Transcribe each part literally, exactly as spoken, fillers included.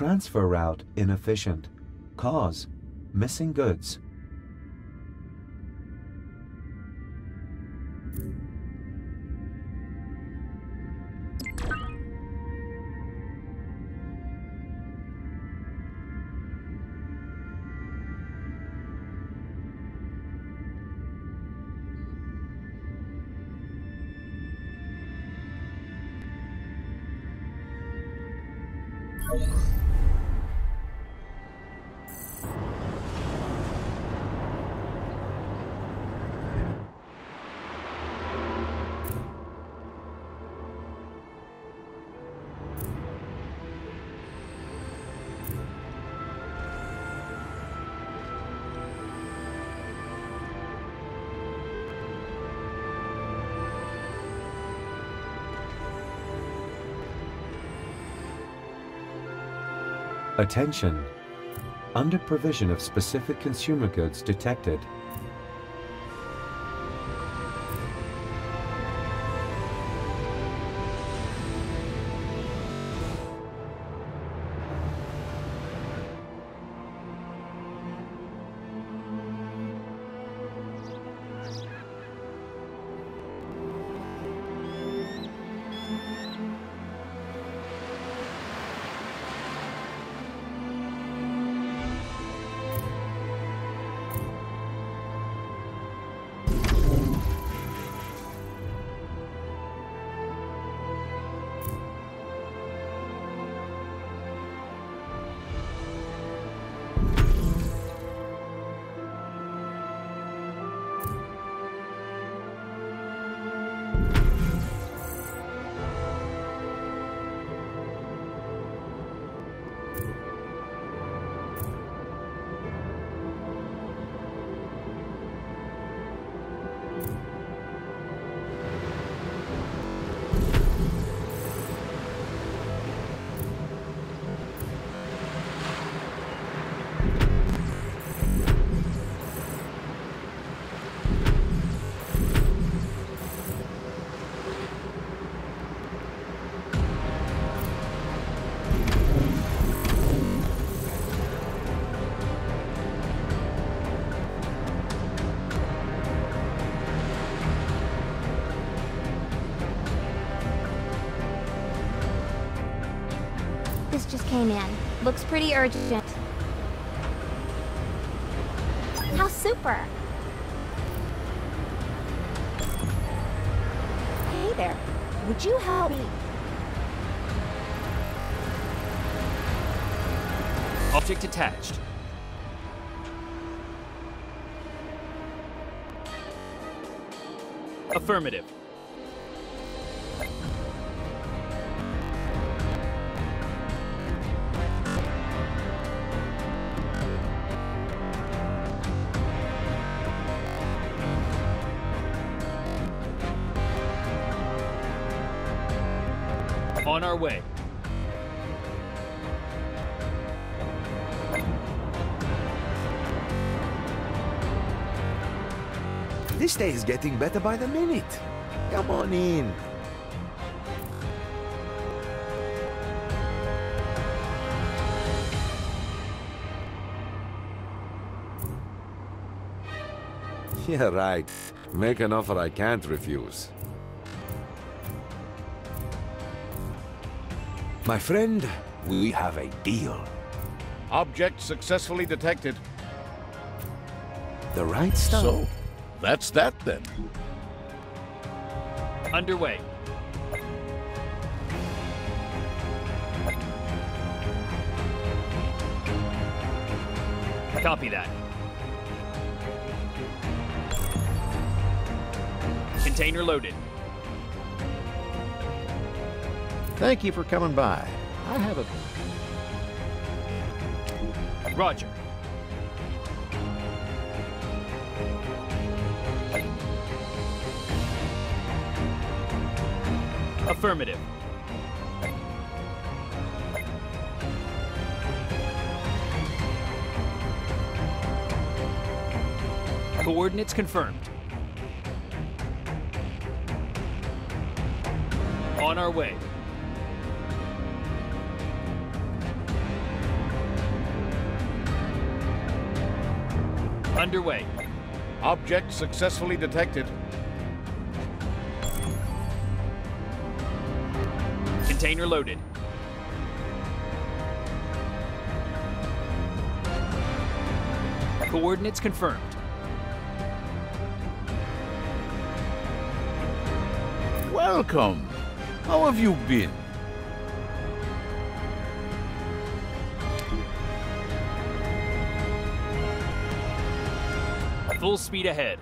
transfer route inefficient. Cause: missing goods. Attention! Under-provision of specific consumer goods detected. Just came in. Looks pretty urgent. How super! Hey there, would you help me? Object attached. Affirmative. On our way. This day is getting better by the minute. Come on in. Yeah, right. Make an offer I can't refuse. My friend, we have a deal. Object successfully detected. The right stuff. So, that's that then. Underway. Copy that. Container loaded. Thank you for coming by. I have a... Roger. Affirmative. Coordinates confirmed. On our way. Underway. Object successfully detected. Container loaded. Coordinates confirmed. Welcome. How have you been? Full speed ahead.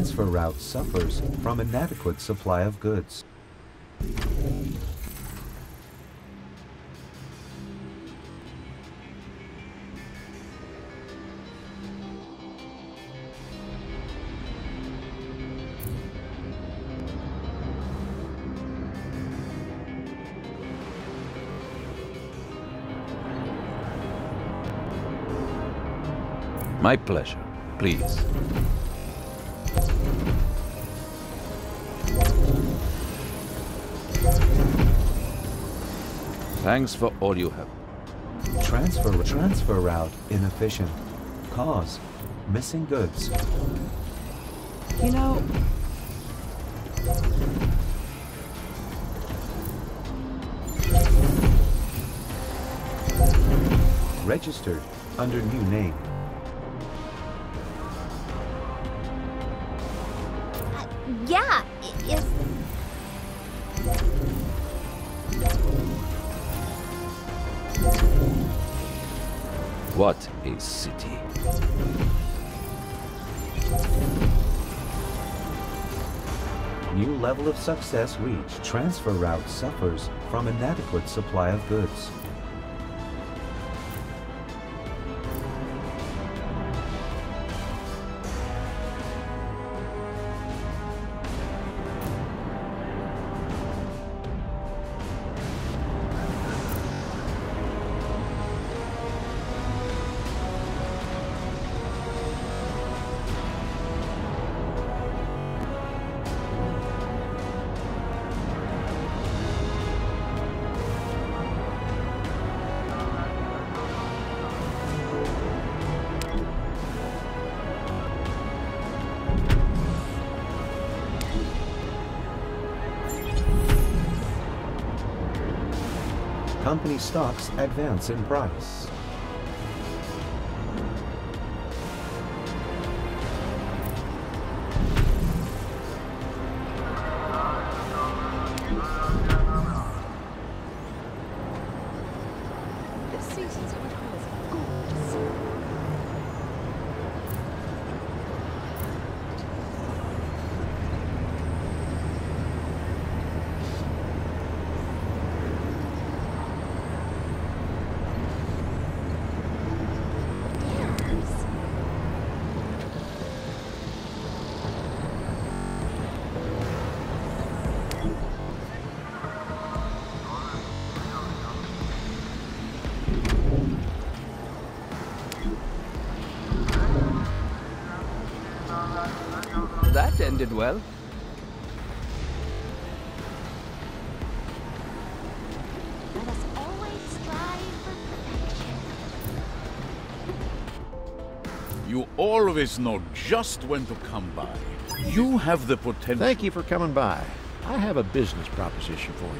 transfer route suffers from inadequate supply of goods. My pleasure, please. Thanks for all you have. Transfer transfer route inefficient. Cause missing goods. You know. Registered under new name. Yeah, it is. What a city. New level of success reached. Transfer route suffers from inadequate supply of goods. Company stocks advance in price. That ended well. Let us always strive for perfection. You always know just when to come by. You have the potential. Thank you for coming by. I have a business proposition for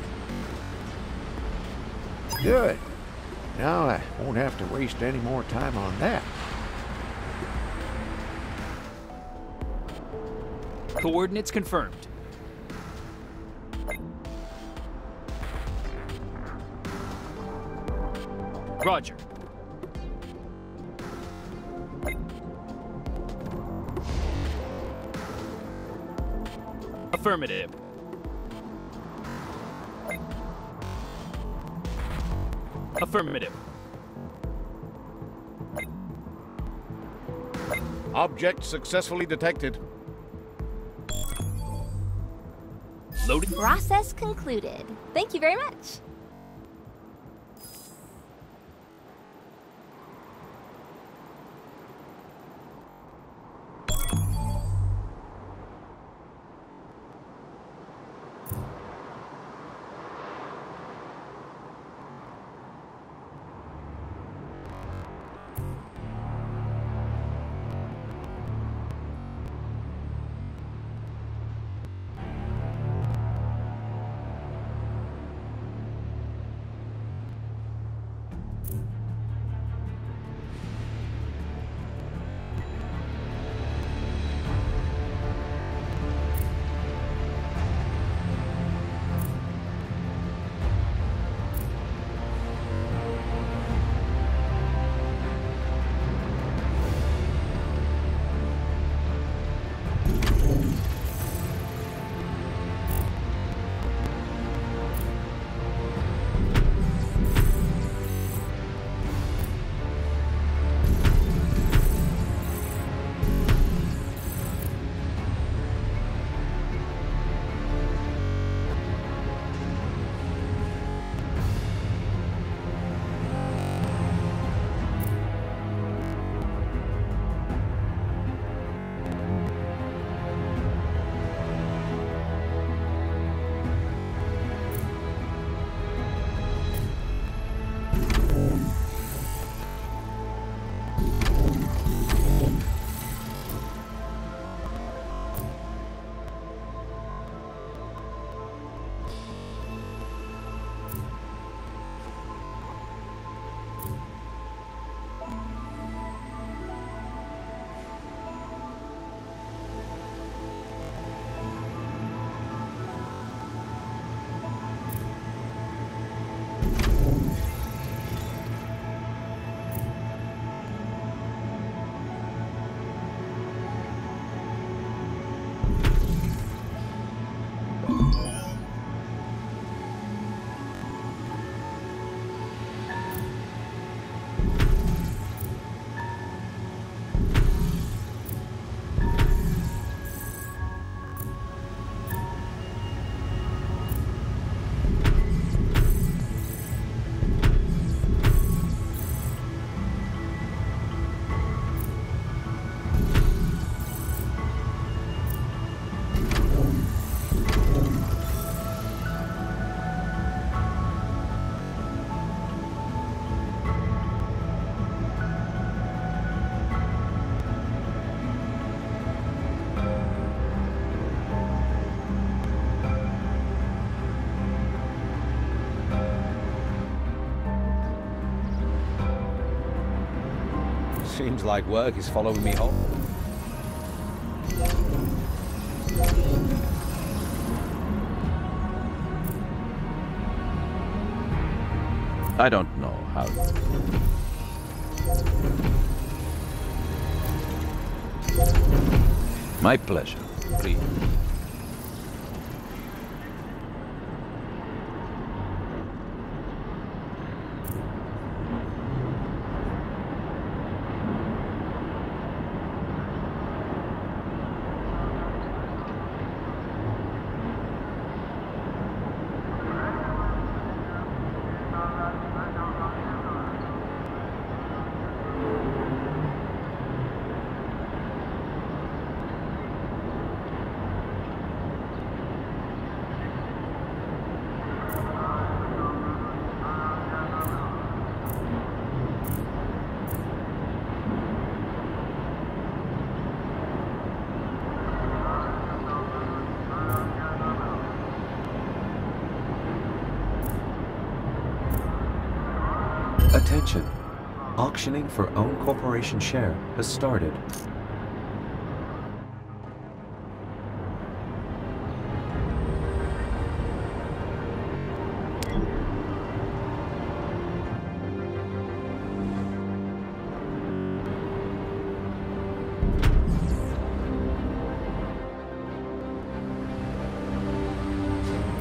you. Good. Now I won't have to waste any more time on that. Coordinates confirmed. Roger. Affirmative. Affirmative. Object successfully detected. Loaded. Process concluded. Thank you very much. Seems like work is following me home. I don't know how. My pleasure. Please. Attention. Auctioning for own corporation share has started.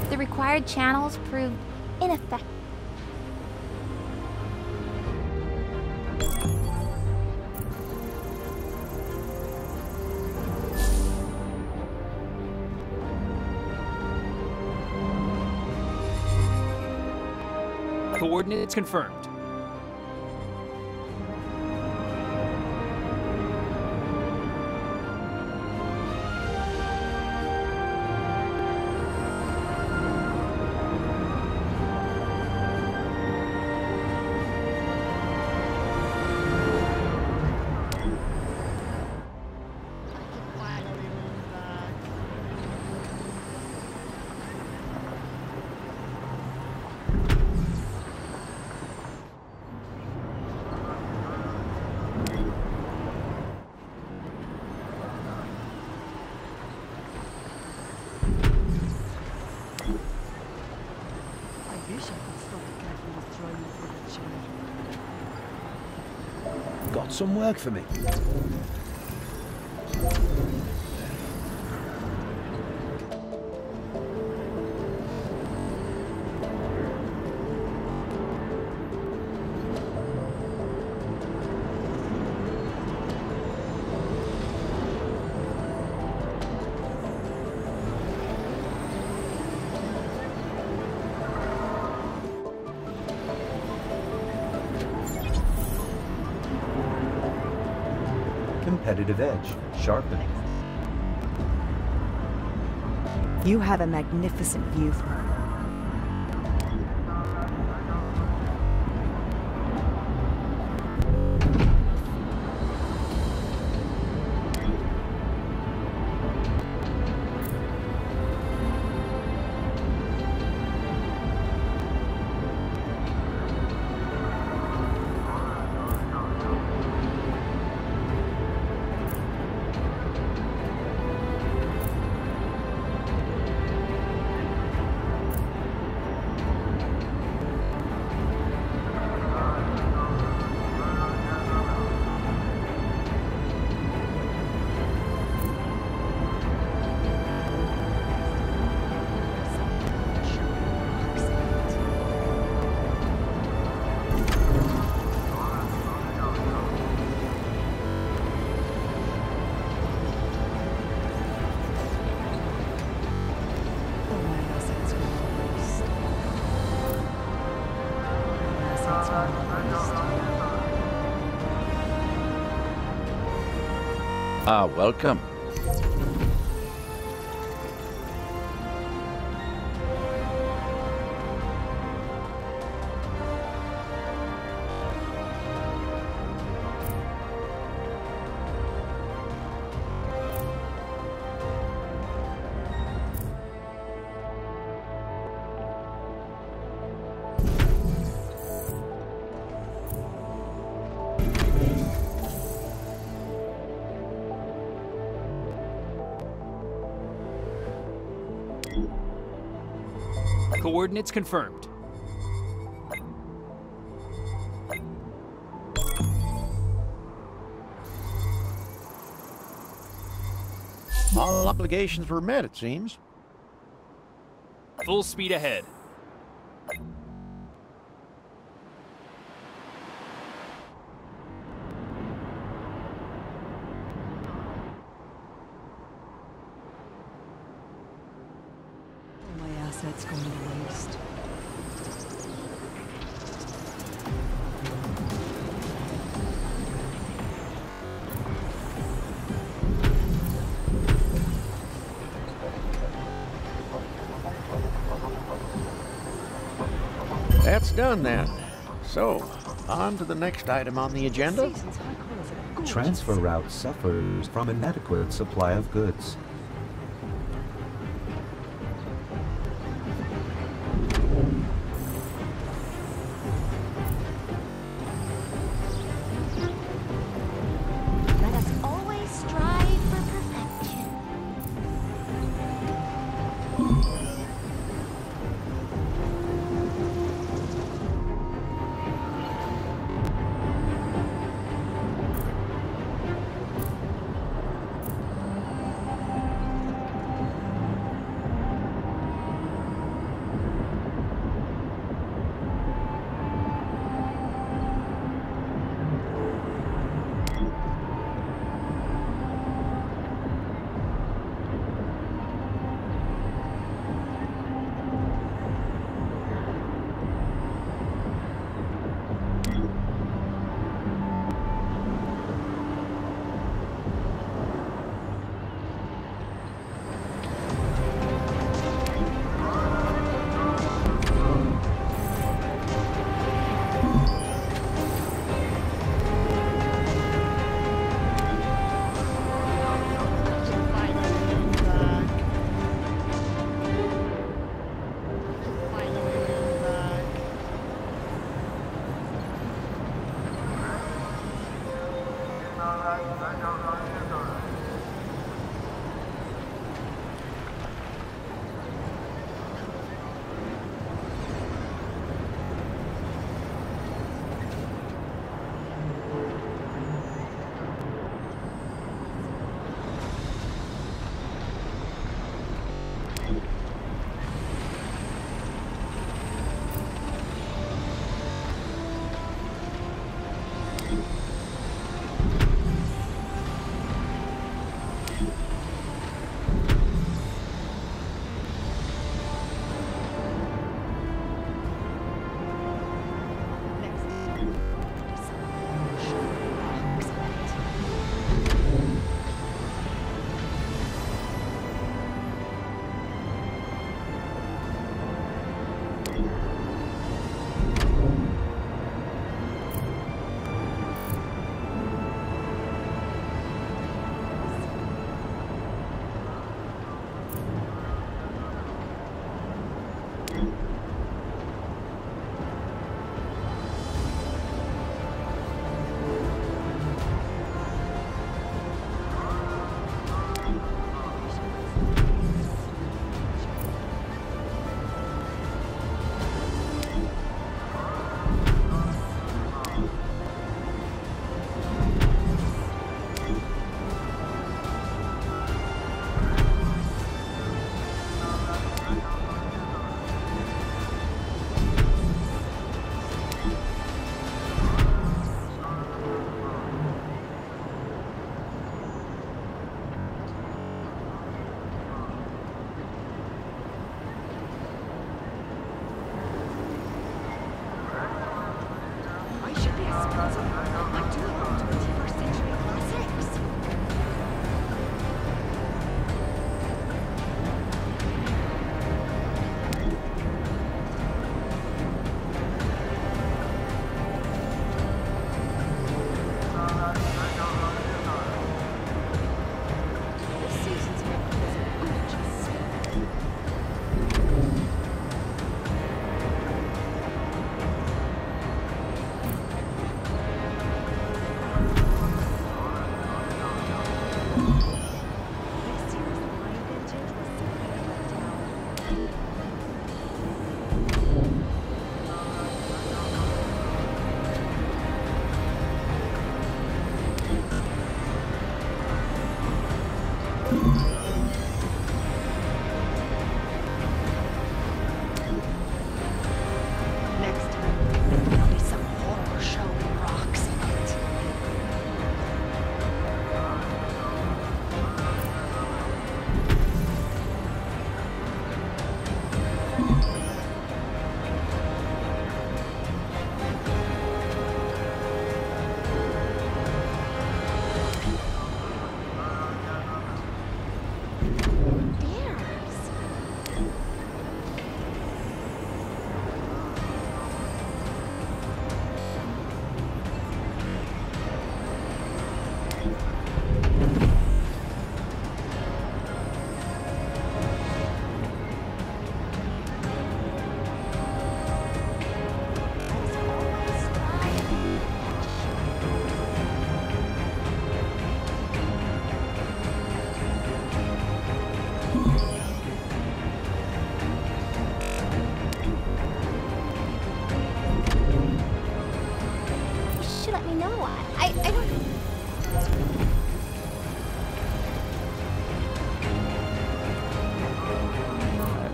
The required channels proved ineffective. Coordinates confirmed. Got some work for me. Competitive edge sharpened. You have a magnificent view. Ah, welcome. Coordinates confirmed. All obligations were met, it seems. Full speed ahead. That's going to waste. That's done then. So, on to the next item on the agenda. Transfer route suffers from inadequate supply of goods.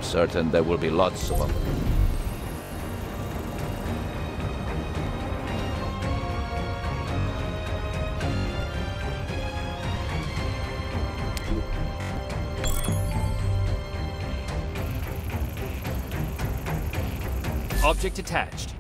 certain there will be lots of them. Object attached.